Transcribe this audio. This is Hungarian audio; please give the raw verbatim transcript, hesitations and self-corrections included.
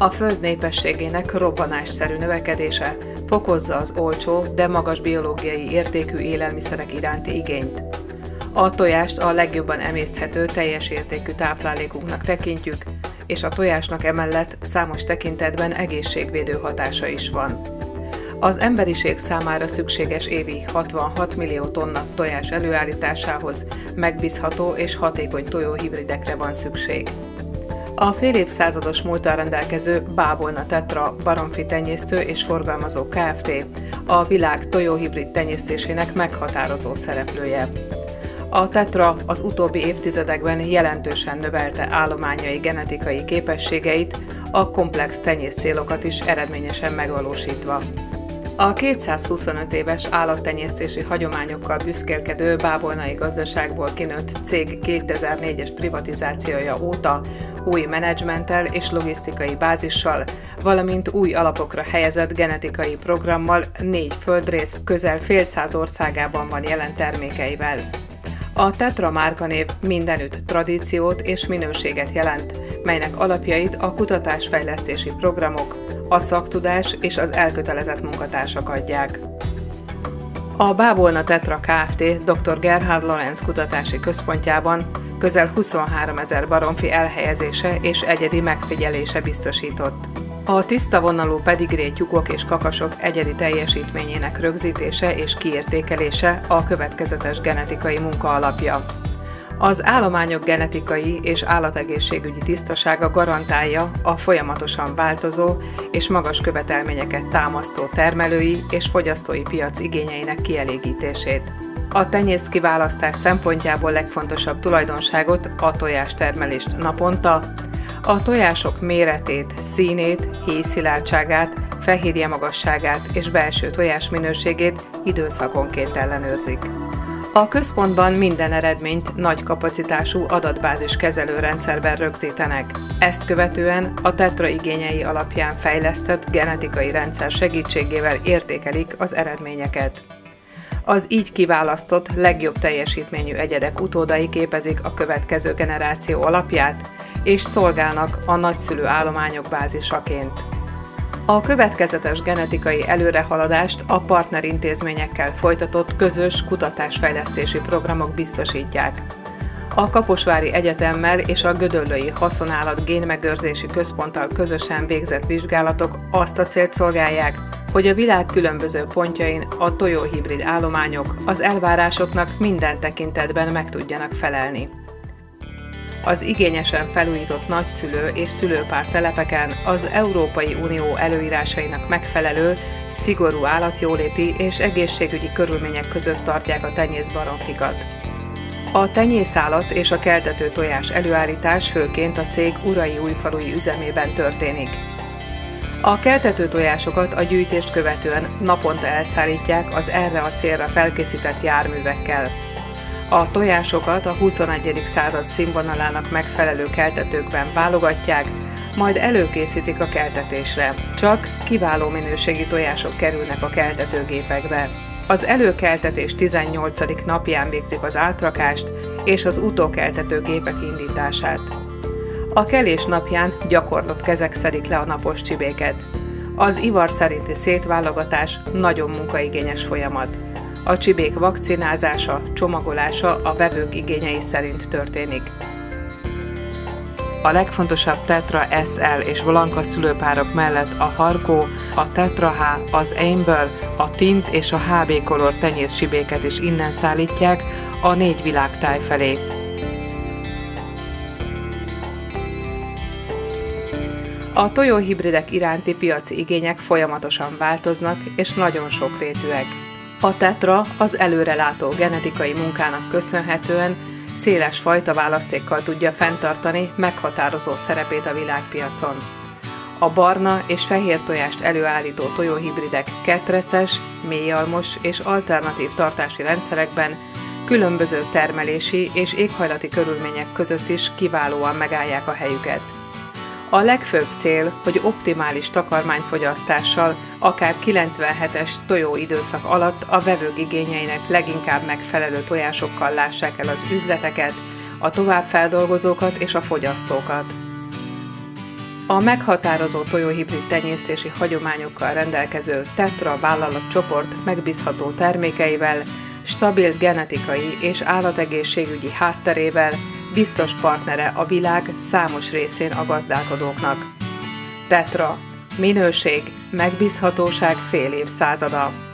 A Föld népességének robbanásszerű növekedése fokozza az olcsó, de magas biológiai értékű élelmiszerek iránti igényt. A tojást a legjobban emészthető teljes értékű táplálékunknak tekintjük, és a tojásnak emellett számos tekintetben egészségvédő hatása is van. Az emberiség számára szükséges évi hatvanhat millió tonna tojás előállításához megbízható és hatékony tojóhibridekre van szükség. A fél évszázados múlttal rendelkező Bábolna Tetra baromfi tenyésztő és forgalmazó Kft. A világ tojóhibrid tenyésztésének meghatározó szereplője. A Tetra az utóbbi évtizedekben jelentősen növelte állományai genetikai képességeit, a komplex tenyész célokat is eredményesen megvalósítva. A kétszázhuszonöt éves állattenyésztési hagyományokkal büszkélkedő bábolnai gazdaságból kinőtt cég kétezer-négyes privatizációja óta új menedzsmenttel és logisztikai bázissal, valamint új alapokra helyezett genetikai programmal négy földrész közel fél száz országában van jelen termékeivel. A Tetra márkanév mindenütt tradíciót és minőséget jelent, melynek alapjait a kutatásfejlesztési programok, a szaktudás és az elkötelezett munkatársak adják. A Bábolna Tetra Kft. doktor Gerhard Lorenz kutatási központjában közel huszonhárom ezer baromfi elhelyezése és egyedi megfigyelése biztosított. A tiszta vonalú pedigré tyúkok és kakasok egyedi teljesítményének rögzítése és kiértékelése a következetes genetikai munka alapja. Az állományok genetikai és állategészségügyi tisztasága garantálja a folyamatosan változó és magas követelményeket támasztó termelői és fogyasztói piac igényeinek kielégítését. A tenyészkiválasztás szempontjából legfontosabb tulajdonságot, a tojástermelést naponta, a tojások méretét, színét, héjszilárdságát, fehérje magasságát és belső tojás minőségét időszakonként ellenőrzik. A központban minden eredményt nagy kapacitású adatbázis kezelőrendszerben rögzítenek. Ezt követően a Tetra igényei alapján fejlesztett genetikai rendszer segítségével értékelik az eredményeket. Az így kiválasztott, legjobb teljesítményű egyedek utódai képezik a következő generáció alapját, és szolgálnak a nagyszülő állományok bázisaként. A következetes genetikai előrehaladást a partnerintézményekkel folytatott közös kutatásfejlesztési programok biztosítják. A Kaposvári Egyetemmel és a Gödöllői Haszonállat Génmegőrzési Központtal közösen végzett vizsgálatok azt a célt szolgálják, hogy a világ különböző pontjain a tojóhibrid állományok az elvárásoknak minden tekintetben meg tudjanak felelni. Az igényesen felújított nagyszülő és szülőpár telepeken az Európai Unió előírásainak megfelelő, szigorú állatjóléti és egészségügyi körülmények között tartják a tenyészbaromfikat. A tenyészállat és a keltető tojás előállítás főként a cég Urai Újfalui üzemében történik. A keltető tojásokat a gyűjtést követően naponta elszállítják az erre a célra felkészített járművekkel. A tojásokat a huszonegyedik század színvonalának megfelelő keltetőkben válogatják, majd előkészítik a keltetésre. Csak kiváló minőségi tojások kerülnek a keltetőgépekbe. Az előkeltetés tizennyolcadik napján végzik az átrakást és az utókeltető gépek indítását. A kelés napján gyakorlott kezek szedik le a napos csibéket. Az ivar szerinti szétválogatás nagyon munkaigényes folyamat. A csibék vakcinázása, csomagolása a vevők igényei szerint történik. A legfontosabb Tetra es el és Volanca szülőpárok mellett a Harkó, a Tetra H, az Amber, a Tint és a há bé Color tenyész csibéket is innen szállítják a négy világtáj felé. A tojóhibridek iránti piaci igények folyamatosan változnak és nagyon sokrétűek. A Tetra az előrelátó genetikai munkának köszönhetően széles fajta választékkal tudja fenntartani meghatározó szerepét a világpiacon. A barna és fehér tojást előállító tojóhibridek ketreces, mélyalmos és alternatív tartási rendszerekben különböző termelési és éghajlati körülmények között is kiválóan megállják a helyüket. A legfőbb cél, hogy optimális takarmányfogyasztással, akár kilencvenhetes tojóidőszak alatt a vevők igényeinek leginkább megfelelő tojásokkal lássák el az üzleteket, a továbbfeldolgozókat és a fogyasztókat. A meghatározó tojóhibrid tenyésztési hagyományokkal rendelkező Tetra vállalatcsoport megbízható termékeivel, stabil genetikai és állategészségügyi hátterével biztos partnere a világ számos részén a gazdálkodóknak. Tetra. Minőség, megbízhatóság fél évszázada.